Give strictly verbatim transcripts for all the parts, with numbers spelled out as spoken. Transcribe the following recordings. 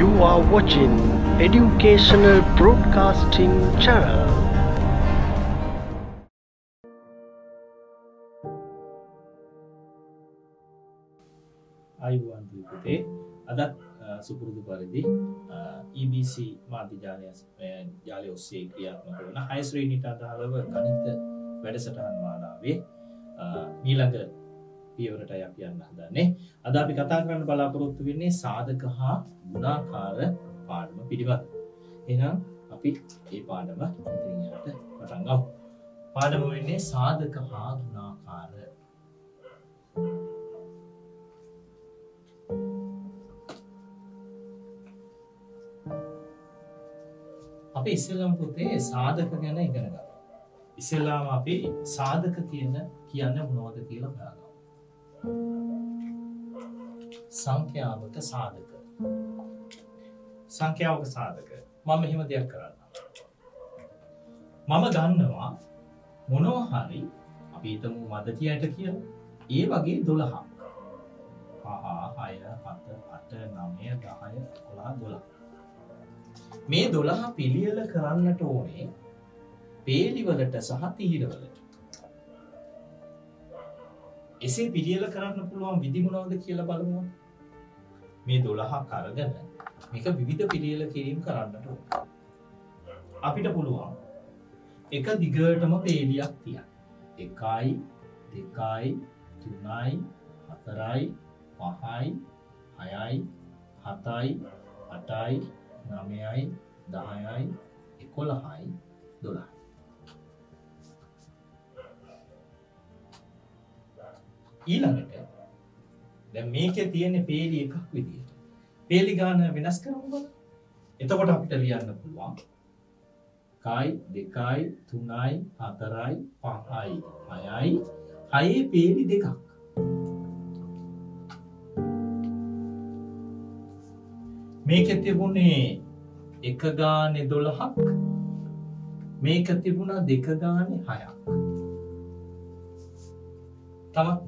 You are watching Educational Broadcasting Channel. Ayuan dikete adat supurudu paridi E B C මාධ්‍ය ජාලය ජාලය ඔස්සේ ක්‍රියාත්මක වන හය ශ්‍රේණියට අදාළව ගණිත වැඩසටහන් මාලාවේ ඊළඟ පියවරට අපි යන්න හදන්නේ. අද අපි කතා කරන්න බලාපොරොත්තු වෙන්නේ සාධක හා ගුණාකාර පාඩම පිළිබඳ. එහෙනම් අපි මේ පාඩම ඉදිරියට පටන් ගමු. පාඩම වෙන්නේ සාධක හා ගුණාකාර. අපි ඉස්සෙල්ලාම පුතේ සාධක ගැන ඉගෙන ගමු. ඉස්සෙල්ලාම අපි සාධක කියන කියන්නේ මොනවද කියලා බලමු. සංඛ්‍යාවක සාධක. සංඛ්‍යාවක සාධක. මම මෙහෙම දෙයක් කරන්නම්. මම ගන්නවා මොනවා හරි අපි හිතමු මදටියට කියලා. ඒ වගේ දොළහක්. පහ, හය, හත, අට, නවය, දහය, එකොළහ, දොළහ. මේ දොළහ පිළියෙල කරන්නට ඕනේ වේලිවලට සහ තීරවලට. එසේ පිළියෙල කරන්න පුළුවන් විදි මොනවද කියලා බලමු. මේ දොළහ කරගෙන මේක විවිධ පිළියෙල කිරීම කරන්නට ඕනේ. අපිට පුළුවන් එක දිගටම වේලියක් තියන්න. එකයි, දෙකයි, තුනයි, හතරයි, පහයි, හයයි, හතයි, අටයි, නවයයි, දහයයි, එකොළහයි, දොළහයි. ඊළඟට දැන් මේකේ තියෙන පේලි එකක් විදියට පේලි ගාන වෙනස් කරමු බලන්න. එතකොට අපිට ලියන්න පුළුවන් එකයි, දෙකයි, තුනයි, හතරයි, පහයි, හයයි, හයේ පේලි දෙකක්. මේක තිබුණේ එක ගානේ දොළහක්, මේක තිබුණා දෙක ගානේ හයක්. තවත්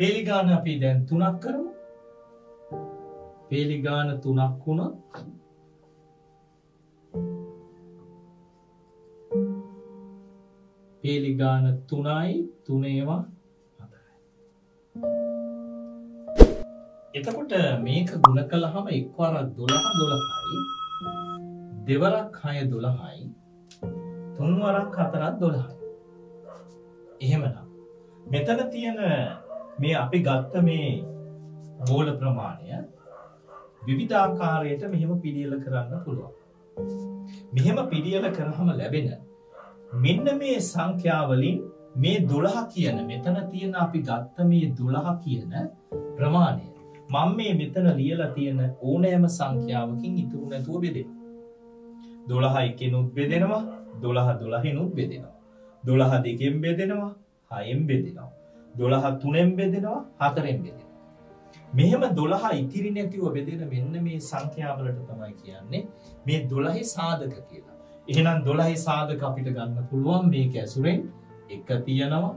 පේලි ගාන අපි දැන් තුනක් කරමු. පේලි ගාන තුනක් වුණා. පේලි ගාන තුනයි, තුනේවා. එතකොට මේක ගුණ කළාම එක්වරක් දොළහ, දොළහයි, දෙවරක් හය, දොළහයි, තුන්වරක් හතරක්, දොළහයි. එහෙමනම් මෙතන තියෙන මේ අපි ගත්ත මේ මූල ප්‍රමාණය විවිධාකාරයට මෙහෙම පිළියෙල කරන්න පුළුවන්. මෙහෙම පිළියෙල කරාම ලැබෙන මෙන්න මේ සංඛ්‍යා වලින් මේ දොළහ කියන මෙතන තියෙන අපි ගත්ත මේ දොළහ කියන ප්‍රමාණය මම මේ මෙතන ලියලා තියෙන ඕනෑම සංඛ්‍යාවකින් ඉතුරු නැතුව බෙදෙනවා. දොළහයි කිනුත් බෙදෙනවා, දොළහ දොළහිනුත් බෙදෙනවා, දොළහ දෙකෙන් බෙදෙනවා, හයෙන් බෙදෙනවා, දොළහ තුනෙන් බෙදෙනවා, හතරෙන් බෙදෙනවා. මෙහෙම දොළහ ඉතිරි නැතිව බෙදෙන මෙන්න මේ සංඛ්‍යාවලට තමයි කියන්නේ මේ දොළහේ සාධක කියලා. එහෙනම් දොළහේ සාධක අපිට ගන්න පුළුවන් මේක ඇසුරෙන් එක තියනවා,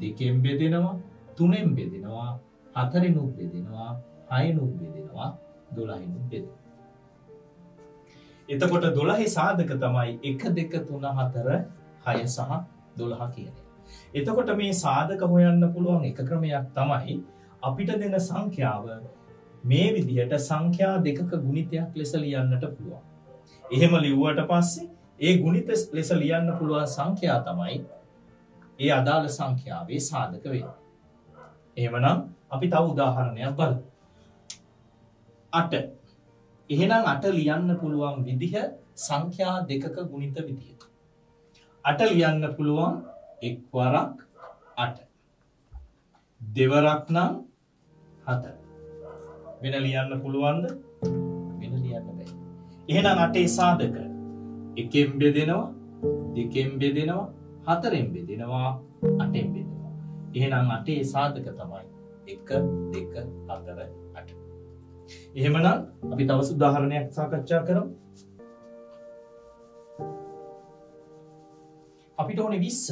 දෙකෙන් බෙදෙනවා, තුනෙන් බෙදෙනවා, හතරෙනුත් බෙදෙනවා, හයෙනුත් බෙදෙනවා, දොළහෙනුත් බෙදෙනවා. එතකොට දොළහේ සාධක තමයි එක, දෙක, තුන, හතර, හය සහ දොළහ කියන්නේ. එතකොට මේ සාධක හොයන්න පුළුවන් එක ක්‍රමයක් තමයි අපිට දෙන සංඛ්‍යාව මේ විදිහට සංඛ්‍යා දෙකක ගුණිතයක් ලෙස ලියන්නට පුළුවන්. එහෙම ලිව්වට පස්සේ ඒ ගුණිත ලෙස ලියන්න පුළුවන් සංඛ්‍යා තමයි ඒ අදාළ සංඛ්‍යාවේ සාධක වෙන්නේ. එහෙමනම් අපි තව උදාහරණයක් බලමු. අට. එහෙනම් අට ලියන්න පුළුවන් විදිහ සංඛ්‍යා දෙකක ගුණිත විදියට. අට ලියන්න පුළුවන් එක්වරක් අට. දෙවරක් නම් හතර. වෙන ලියන්න පුළුවන්ද? වෙන ලියන්න බෑ. එහෙනම් අටේ සාධක එකෙන් බෙදෙනවා, දෙකෙන් බෙදෙනවා, හතරෙන් බෙදෙනවා, අටෙන් බෙදෙනවා. එහෙනම් අටේ සාධක තමයි එක, දෙක, හතර, අට. එහෙමනම් අපි තව උදාහරණයක් සාකච්ඡා කරමු. අපිට ඕනේ විස්ස.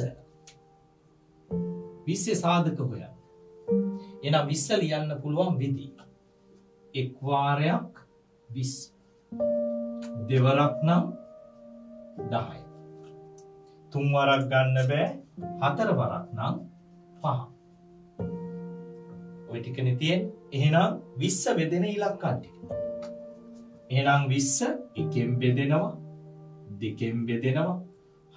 විස්සේ සාධක හොයන්න. එහෙනම් විස්ස ලියන්න පුළුවන් විදි. එකවාරයක් විස්ස දෙවරක් නම් දහය තුන් වරක් ගන්න බෑ හතර වරක් නම් පහ ඔය ටිකනේ තියෙන්නේ එහෙනම් විස්ස බෙදෙන ඉලක්කම් ටික එහෙනම් විස්ස එකෙන් බෙදෙනවා දෙකෙන් බෙදෙනවා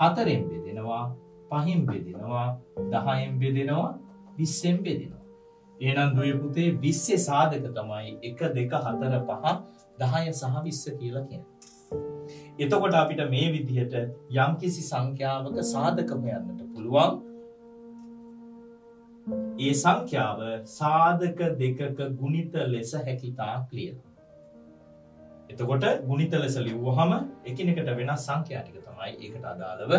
හතරෙන් බෙදෙනවා පහෙන් බෙදෙනවා දහයෙන් බෙදෙනවා විස්සෙන් බෙදෙනවා එහෙනම් දුවේ පුතේ විස්සේ සාධක තමයි एक, दो, चार, पाँच, दस, बीस කියලා කියන්නේ. එතකොට අපිට මේ විදිහට යම්කිසි සංඛ්‍යාවක සාධකම යන්නට පුළුවන්. ඒ සංඛ්‍යාව සාධක දෙකක ගුණිත ලෙස හැකියතාක් ලියනවා. එතකොට ගුණිත ලෙස ලියුවහම එකිනෙකට වෙනස් සංඛ්‍යා ටික තමයි ඒකට අදාළව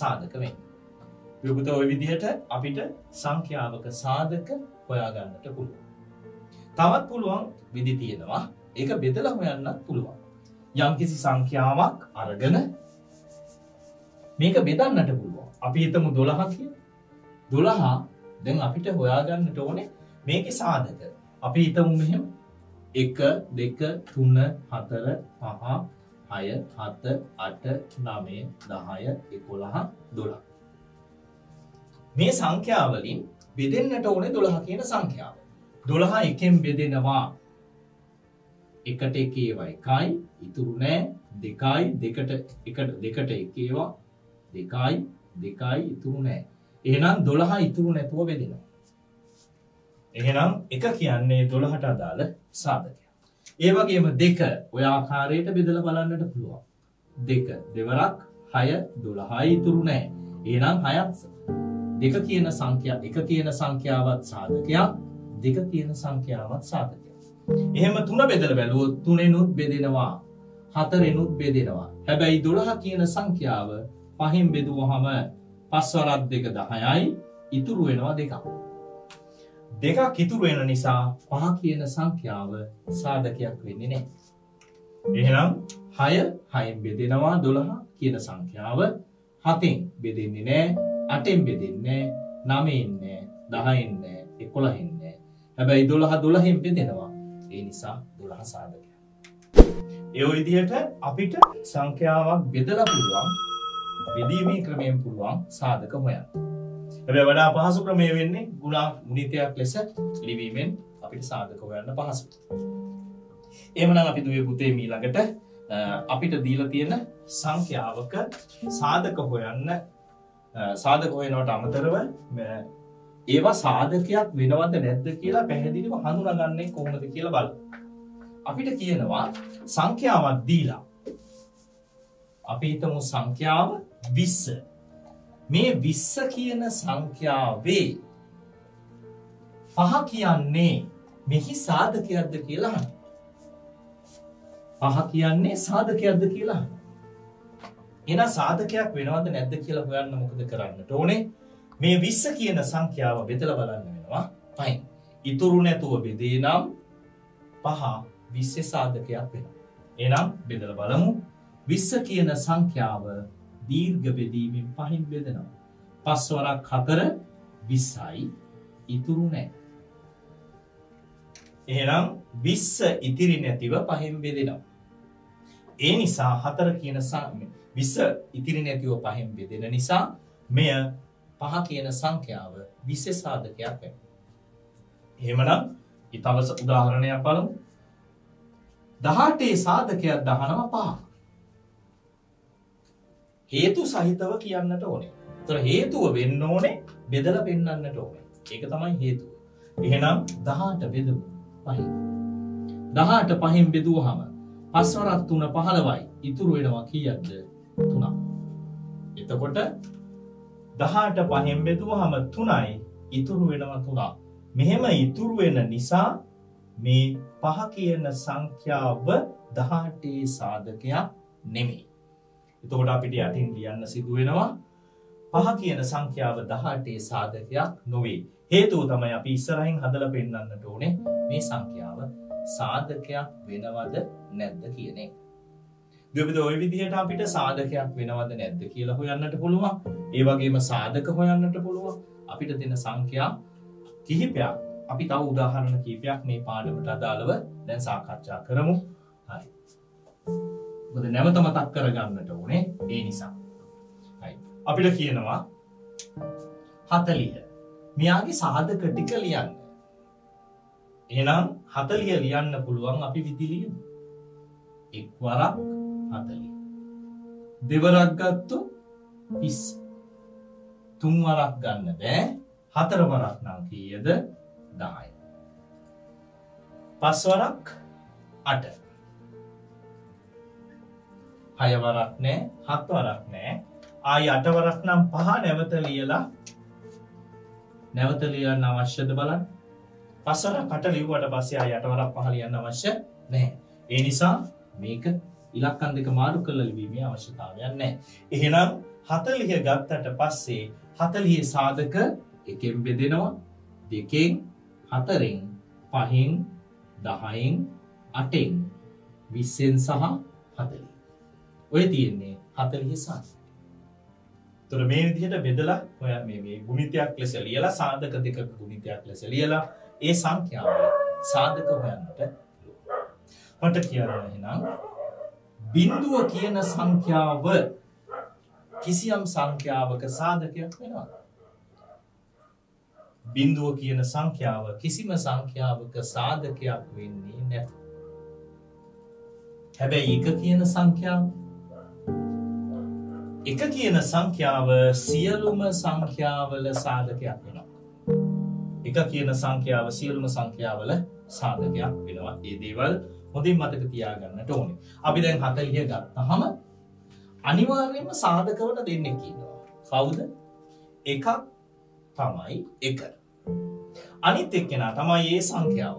සාධක වෙන්නේ. විපත ඔය විදිහට අපිට සංඛ්‍යාවක සාධක හොයා ගන්නට පුළුවන්. තවත් පුළුවන් විදි තියෙනවා. ඒක බෙදලා හොයන්නත් පුළුවන්. යම්කිසි සංඛ්‍යාවක් අරගෙන මේක බෙදන්නට පුළුවන්. අපි හිතමු දොළහ කියලා. දොළහ දැන් අපිට හොයා ගන්නට ඕනේ මේකේ සාධක. අපි හිතමු මෙහෙම एक, दो, तीन, चार, पाँच, छह, सात, आठ, नौ, दस, ग्यारह, बारह මේ සංඛ්‍යා වලින් බෙදෙන්නට ඕනේ දොළහ කියන සංඛ්‍යාව. දොළහ එකෙන් බෙදෙනවා එකට එක ඒවා එකයි ඉතුරු නැහැ දෙකයි දෙකට එකට දෙකට එක ඒවා දෙකයි දෙකයි ඉතුරු නැහැ. එහෙනම් දොළහ ඉතුරු නැතුව බෙදෙනවා. එහෙනම් එක කියන්නේ දොළහට අදාළ සාධකයක්. ඒ වගේම දෙක ඔය ආකාරයට බෙදලා බලන්නට පුළුවන්. දෙක දෙවරක් छह, बारह ඉතුරු නැහැ. එහෙනම් छह දෙක කියන සංඛ්‍යා එක කියන සංඛ්‍යාවත් සාධකයක් දෙක කියන සංඛ්‍යාවත් සාධකයක් එහෙම තුන බෙදලා බැලුවොත් තුනෙනුත් බෙදෙනවා හතරෙනුත් බෙදෙනවා හැබැයි දොළහ කියන සංඛ්‍යාව පහෙන් බෙදුවහම පහ වරක් දෙක දහයයි ඉතුරු වෙනවා දෙකක් දෙකක් ඉතුරු වෙන නිසා පහ කියන සංඛ්‍යාව සාධකයක් වෙන්නේ නැහැ එහෙනම් छह හයෙන් බෙදෙනවා දොළහ කියන සංඛ්‍යාව හතෙන් බෙදෙන්නේ නැහැ आठें बेदेने नामे इन्ने दहाई इन्ने एकोला इन्ने अब ये दोला हा दोला हिम बेदेना वा ये निशा दोला हा साधक है ये वही दिया था अभी तो संख्या वाक बेदला पुरवां बेदी में क्रमे में पुरवां साधक हुए हैं अब ये बड़ा पहासु क्रमे में ने गुना मुनीत्या क्लेशर लिवी में अभी तो साधक हुए हैं ना पहासु ये मना अभी दुबे बुते मिला क साधक වෙනවට අමතරව ඒවා සාධකයක් වෙනවද නැද්ද කියලා පැහැදිලිව හඳුනාගන්නේ කොහොමද කියලා බලන්න. අපිට කියනවා සංඛ්‍යාවක් දීලා. අපි හිතමු සංඛ්‍යාව बीस. මේ बीस කියන සංඛ්‍යාවේ පහ කියන්නේ මෙහි සාධකයක්ද කියලා අහන්න. පහ කියන්නේ සාධකයක්ද කියලා අහන්න. එන සාධකයක් වෙනවද නැද්ද කියලා හොයන්න මොකද කරන්නට ඕනේ මේ बीस කියන සංඛ්‍යාව බෙදලා බලන්න වෙනවා පහෙන් ඉතුරු නැතුව බෙදේ නම් පහ बीस සාධකයක් වෙනවා එහෙනම් බෙදලා බලමු बीस කියන සංඛ්‍යාව දීර්ඝ බෙදීමෙන් පහෙන් බෙදනවා පහ වරක් හතර बीसයි ඉතුරු නැහැ එහෙනම් बीस ඉතිරි නැතිව පහෙන් බෙදෙනවා ඒ නිසා හතර කියන සංඛ්‍යාව बीस ඉතිරි නැතිව පහෙන් බෙදෙන නිසා මෙය පහ කියන සංඛ්‍යාව बीस සාධකයක් වෙනවා. එහෙමනම් ඊතවස උදාහරණයක් බලමු. දහඅටේ සාධකයක් දහනවා පහ. හේතු සහිතව කියන්නට ඕනේ. ඒතර හේතුව වෙන්න ඕනේ බෙදලා පෙන්නන්නට ඕනේ. ඒක තමයි හේතුව. එහෙනම් දහඅට බෙදමු පහෙන්. දහඅට පහෙන් බෙදුවහම පහ වරක් තුන පහළොවයි. ඉතුරු වෙනවා කීයක්ද? තුනක්. එතකොට දහඅට පහෙන් බෙදුවහම තුනයි ඉතුරු වෙනවා තුනක්. මෙහෙම ඉතුරු වෙන නිසා මේ පහ කියන සංඛ්‍යාව දහඅටේ සාධකයක් නෙමෙයි. එතකොට අපිට යටින් ලියන්න සිදු වෙනවා පහ කියන සංඛ්‍යාව දහඅටේ සාධකයක් නොවේ. හේතුව තමයි අපි ඉස්සරහින් හදලා පෙන්නන්නට ඕනේ මේ සංඛ්‍යාව සාධකයක් වෙනවද නැද්ද කියන එක. දෙවිද ඔය විදිහට අපිට සාධකයක් වෙනවද නැද්ද කියලා හොයන්නට පුළුවන්. ඒ වගේම සාධක හොයන්නට පුළුවන්. අපිට දෙන සංඛ්‍යා කිහිපයක් අපි තව උදාහරණ කීපයක් මේ පාඩමට අදාළව දැන් සාකච්ඡා කරමු. හරි. මොකද නැවත මතක් කරගන්නට ඕනේ ඒ නිසා. හරි. අපිට කියනවා හතළිහ. මෙයාගේ සාධක ටික ලියන්න. එහෙනම් හතළිහ ලියන්න පුළුවන් අපි විදිලියද? එක් වරක් හතළිහ. දෙවරක් ගත්තොත් විස්ස. තුන් වරක් ගන්න බෑ. හතර වරක් නම් කීයද? දාය. පස් වරක් අට. හය වරක් නෑ, හත් වරක් නෑ. ආයි අට වරක් නම් පහ නැවත ලියලා නැවත ලියන්න අවශ්‍යද බලන්න. පස් වරක් අට ලිව්වට පස්සේ ආයි අට වරක් පහ ලියන්න අවශ්‍ය නෑ. ඒ නිසා මේක ඉලක්කම් දෙක මාරු කරලා ලිවීමේ අවශ්‍යතාවයක් නෑ. එහෙනම් හතළිහ ගත්තට පස්සේ හතළිහේ සාධක එකෙන් බෙදෙනවා. දෙකෙන් හතරෙන් පහෙන් දහයෙන් අටෙන් විස්සෙන් සහ හතළිහ. ඔය තියෙන්නේ හතළිහ සාධක. ඒතර මේ විදිහට බෙදලා ඔය මේ මේ ගුණිතයක් ලෙස ලියලා සාධක දෙකක ගුණිතයක් ලෙස ලියලා ඒ සංඛ්‍යාව සාධක හොයන්නට පුළුවන්. මට කියනවා එහෙනම් බිඳුව කියන සංඛ්‍යාව කිසියම් සංඛ්‍යාවක සාධකයක් වෙනවා. බිඳුව කියන සංඛ්‍යාව කිසිම සංඛ්‍යාවක සාධකයක් වෙන්නේ නැත. හැබැයි එක කියන සංඛ්‍යාව එක කියන සංඛ්‍යාව සියලුම සංඛ්‍යාවල සාධකයක් වෙනවා. එක කියන සංඛ්‍යාව සියලුම සංඛ්‍යාවල සාධකයක් වෙනවා. මේ දේවල් හොඳින් මතක තියාගන්නට ඕනේ. අපි දැන් හතළිහ ගත්තාම අනිවාර්යයෙන්ම සාධකවල දෙන්නේ කියනවා. කවුද? එකක් තමයි එක. අනිත් එක්කෙනා තමයි ඒ සංඛ්‍යාව.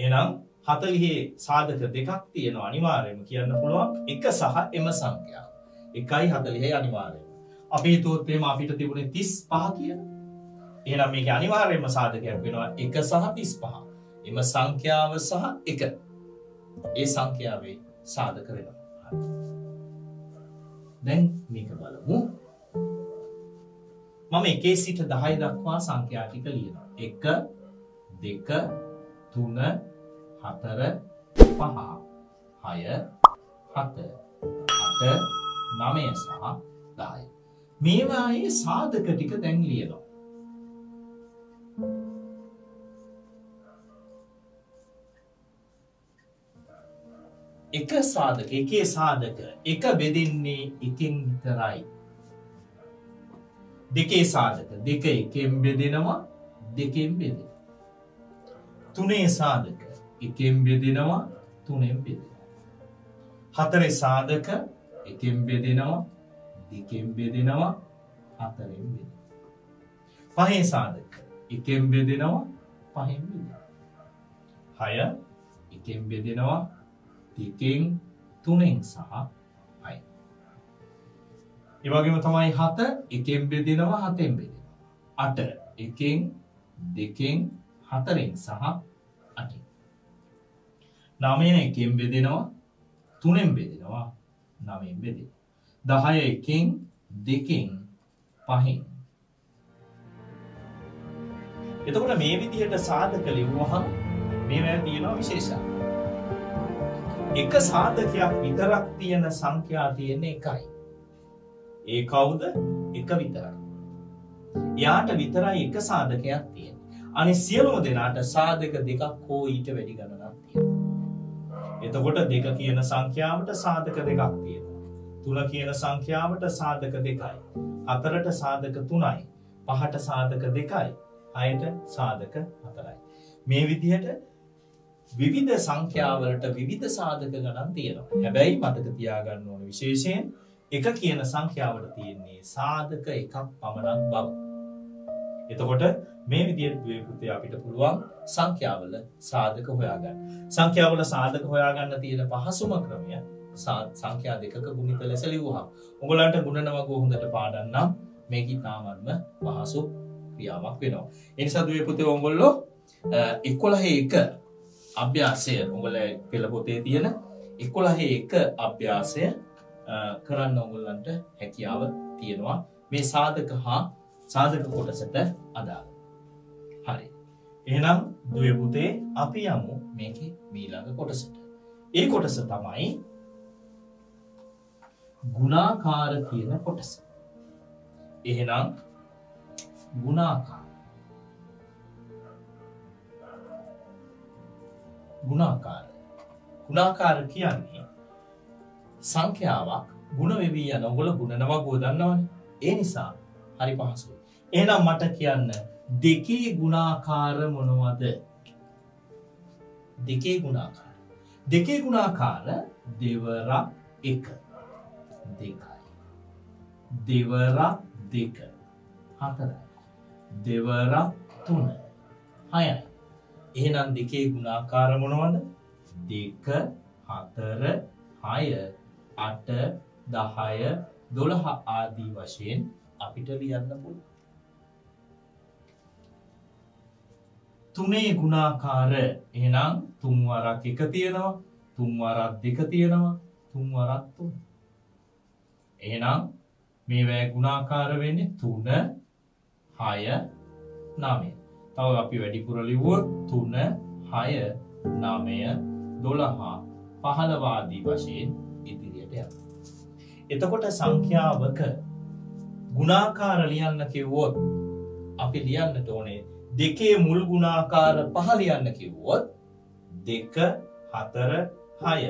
එහෙනම් හතළිහේ සාධක දෙකක් තියෙනවා අනිවාර්යයෙන්ම කියන්න පුළුවන්. එක සහ එම සංඛ්‍යාව. එකයි හතළිහයි අනිවාර්යයෙන්ම. අපි හිතුවොත් එහෙම අපිට තිබුණේ තිස්පහ කියලා. එහෙනම් මේකේ අනිවාර්යයෙන්ම සාධකයක් වෙනවා එක සහ තිස්පහ. එම සංඛ්‍යාව සහ එක. ඒ සංඛ්‍යාවේ සාධක වෙනවා. දැන් මේක බලමු. මම එකේ සිට දහය දක්වා සංඛ්‍යා ටික ලියනවා. එක, දෙක, තුන, හතර, පහ, හය, හත, අට, නවය සහ දහය. මේවායේ සාධක ටික දැන් ලියනවා. එක සාධක, එකේ සාධක, එක බෙදෙන්නේ එකෙන් විතරයි. දෙකේ සාධක දෙක එකෙන් බෙදෙනවා දෙකෙන් බෙදෙනවා. තුනේ සාධක එකෙන් බෙදෙනවා තුනෙන් බෙදෙනවා. හතරේ සාධක එකෙන් බෙදෙනවා දෙකෙන් බෙදෙනවා හතරෙන් බෙදෙනවා. පහේ සාධක එකෙන් බෙදෙනවා පහෙන් බෙදෙනවා. හය එකෙන් බෙදෙනවා දෙකෙන් තුනෙන් සහ ඒ වගේම තමයි හත එකෙන් බෙදෙනවා හතෙන් බෙදෙනවා. අට එකෙන් දෙකෙන් හතරෙන් සහ අටෙන්. නවය එකෙන් බෙදෙනවා තුනෙන් බෙදෙනවා නවයෙන් බෙදෙනවා. දහය එකෙන් දෙකෙන් පහෙන්. එතකොට මේ විදිහට සාධක ලිව්වහම මේවා තියෙනවා විශේෂයක්. එක සාධකයක් විතරක් තියෙන සංඛ්‍යා තියෙන්නේ එකයි. ඒ කවුද? එක විතරයි. යාට විතරයි එක සාධකයක් තියෙන්නේ. අනිත් සියලුම දෙනාට සාධක දෙකක් හෝ ඊට වැඩි ගණනක් තියෙනවා. එතකොට දෙක කියන සංඛ්‍යාවට සාධක දෙකක් තියෙනවා. තුන කියන සංඛ්‍යාවට සාධක දෙකයි. හතරට සාධක තුනයි. පහට සාධක දෙකයි. හයට සාධක හතරයි. මේ විදිහට විවිධ සංඛ්‍යාවලට විවිධ සාධක ගණන් තියෙනවා. හැබැයි මතක තියාගන්න ඕන විශේෂයෙන් එක කියන සංඛ්‍යාවට තියෙන්නේ සාධක එකක් පමණක් බව. එතකොට මේ විදිහට ද්වේපෘතේ අපිට පුළුවන් සංඛ්‍යාවල සාධක හොයාගන්න. සංඛ්‍යාවල සාධක හොයාගන්න තියෙන පහසුම ක්‍රමය සංඛ්‍යා දෙකක ගුණිත ලෙස ලියුවා. උගලන්ට ගුණන වග හොඳට පාඩම් නම් මේක ඉතාමත්ම පහසු ක්‍රියාවක් වෙනවා. ඒ නිසා ද්වේපෘතේ උගලෝ එකොළහ එක අභ්‍යාසය උගල පෙළ පොතේ තියෙන එකොළහ එක අභ්‍යාසය කරන්න ඔගොල්ලන්ට හැකියාව තියෙනවා මේ සාධක හා සාධක කොටසට අදාළ. හරි. එහෙනම් දුවේ පුතේ අපි යමු මේකේ ඊළඟ කොටසට. ඒ කොටස තමයි ගුණාකාර කියන කොටස. එහෙනම් ගුණාකාර ගුණාකාර ගුණාකාර කියන්නේ සංඛ්‍යාවක් ගුණ වෙවි යන ඔගොල්ලෝ ගුණනවා ගෝ දන්නවනේ. ඒ නිසා හරි පහසුයි. එහෙනම් මට කියන්න දෙකේ ගුණාකාර මොනවද? දෙකේ ගුණාකාර. දෙකේ ගුණාකාර දෙවරක් එක. දෙකයි. දෙවරක් දෙක. හතරයි. දෙවරක් තුන. හයයි. එහෙනම් දෙකේ ගුණාකාර මොනවද? දෙක, හතර, හය, අට, දහය, දොළහ ආදී වශයෙන් අපිට ලියන්න පුළුවන්. තුනේ ගුණාකාර එහෙනම් තුන් වරක් එක තියෙනවා, තුන් වරක් දෙක තියෙනවා, තුන් වරක් තුන. එහෙනම් මේවැ ගුණාකාර වෙන්නේ තුන, හය, නවය. තව අපි වැඩිපුර ලිව්වොත් තුන, හය, නවය, දොළහ, පහළව ආදී වශයෙන් ඉදිරියට යනවා. එතකොට සංඛ්‍යාවක ගුණාකාර ලියන්න කිව්වොත් අපි ලියන්නට ඕනේ දෙකේ මුල් ගුණාකාර පහ ලියන්න කිව්වොත් දෙක, හතර, හය,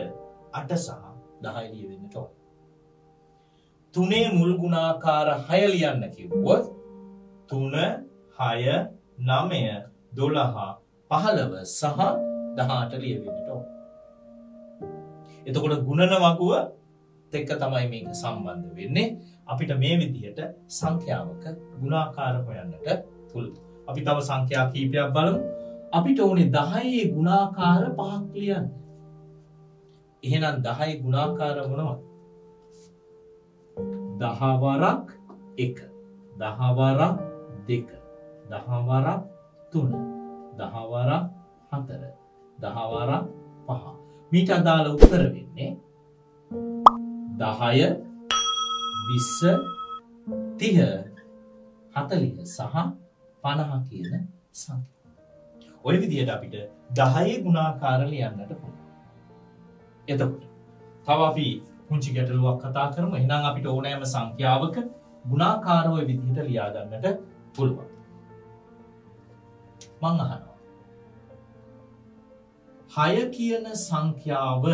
අට සහ දහය ලියවෙන්නට ඕනේ. තුනේ මුල් ගුණාකාර හය ලියන්න කිව්වොත් තුන, හය, නවය, දොළහ, පහළව සහ දහඅට ලියවෙන්නට ඕනේ. එතකොට ගුණන වගුව දෙක තමයි මේක සම්බන්ධ වෙන්නේ. අපිට මේ විදිහට සංඛ්‍යාවක ගුණාකාර හොයන්නට පුළුවන්. අපි තව සංඛ්‍යා කීපයක් බලමු. අපිට ඕනේ දහයේ ගුණාකාර පහක් ලියන්න. එහෙනම් දහයේ ගුණාකාර මොනවද? දහ වරක් එක, දහ වරක් දෙක, දහ වරක් තුන, දහ වරක් හතර, දහ වරක් පහ. මීට අදාළ උත්තර වෙන්නේ දහය, විස්ස, තිහ, හතලිය සහ පනහ කියන සංඛ්‍යා. ඔය විදිහට අපිට දහයේ ගුණාකාර ලියන්නට පුළුවන්. එතකොට තව අපි පුංචි ගැටලුවක් කතා කරමු. එහෙනම් අපිට ඕනෑම සංඛ්‍යාවක ගුණාකාර ඔය විදිහට ලියා ගන්නට පුළුවන්. මම අහනවා. හය කියන සංඛ්‍යාව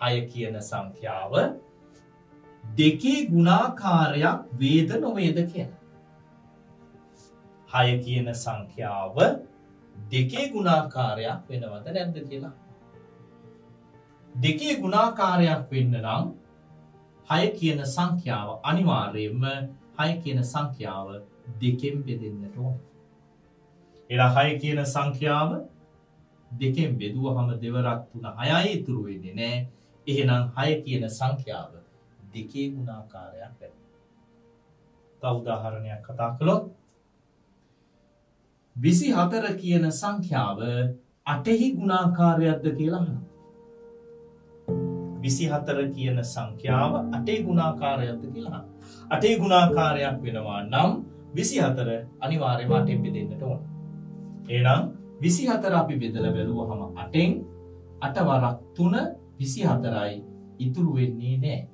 හය කියන සංඛ්‍යාව දෙකේ ගුණාකාරයක් වේද නොවේද කියලා. හය කියන සංඛ්‍යාව දෙකේ ගුණාකාරයක් වෙනවද නැද්ද කියලා. දෙකේ ගුණාකාරයක් වෙන්න නම් හය කියන සංඛ්‍යාව අනිවාර්යයෙන්ම හය කියන සංඛ්‍යාව දෙකෙන් බෙදෙන්නට ඕන. එහෙනම් හය කියන සංඛ්‍යාව දෙකෙන් බෙදුවහම දෙවරක් තුන හයයි ඉතුරු වෙන්නේ නැහැ. එහෙනම් හය කියන සංඛ්‍යාව දෙකේ ගුණාකාරයක් වෙනවා. තව උදාහරණයක් කතා කළොත් විසිහතර කියන සංඛ්‍යාව අටෙහි ගුණාකාරයක්ද කියලා අහනවා. විසිහතර කියන සංඛ්‍යාව අටේ ගුණාකාරයක්ද කියලා අහනවා. අටේ ගුණාකාරයක් වෙනවා නම් විසිහතර අනිවාර්යයෙන්ම අටෙන් බෙදෙන්නට ඕන. එහෙනම් විසිහතර අපි බෙදලා බලුවහම අටෙන් අට වරක් තුන විසිහතරයි ඉතුරු වෙන්නේ නැහැ.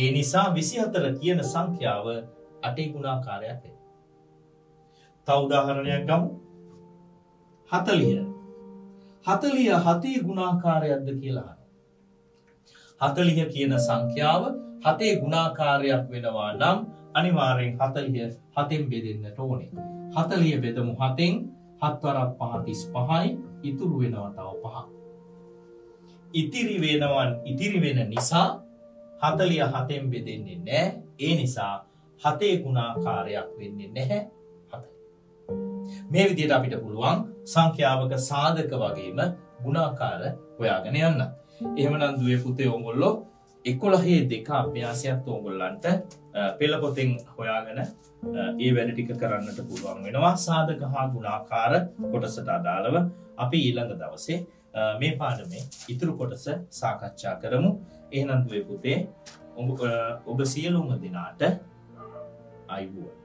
ඒ නිසා විසිහතර කියන සංඛ්‍යාව අටේ ගුණාකාරයක් වෙනවා. තව උදාහරණයක් ගමු. හතලිය. හතලිය හතේ ගුණාකාරයක්ද කියලා අහනවා. හතලිය කියන සංඛ්‍යාව හතේ ගුණාකාරයක් වෙනවා නම් අනිවාර්යෙන් හතලිය හතෙන් බෙදෙන්නට ඕනේ. හතලිය බෙදමු හතෙන්. හත් වරක් පහ තිස් පහයි ඉතුරු වෙනවා තව පහක්. ඉතිරි වෙනවා ඉතිරි වෙන නිසා හතලිය හතෙන් බෙදෙන්නේ නැහැ. ඒ නිසා හතේ ගුණාකාරයක් වෙන්නේ නැහැ. මේ විදිහට අපිට පුළුවන් සංඛ්‍යාවක සාධක වගේම ගුණාකාර හොයාගෙන යන්න. එහෙමනම් දුවේ පුතේ ඕගොල්ලෝ එකොළහේ දෙක අභ්‍යාසයත් ඕගොල්ලන්ට පෙළ පොතෙන් හොයාගෙන ඒ වැඩ ටික කරන්නට පුළුවන් වෙනවා. සාධක හා ගුණාකාර කොටසට අදාළව අපි ඊළඟ දවසේ මේ පාඩමේ ඉතුරු කොටස සාකච්ඡා කරමු. එහෙනම් දුවේ පුතේ ඔබ සියලුම දෙනාට ආයුබෝවන්.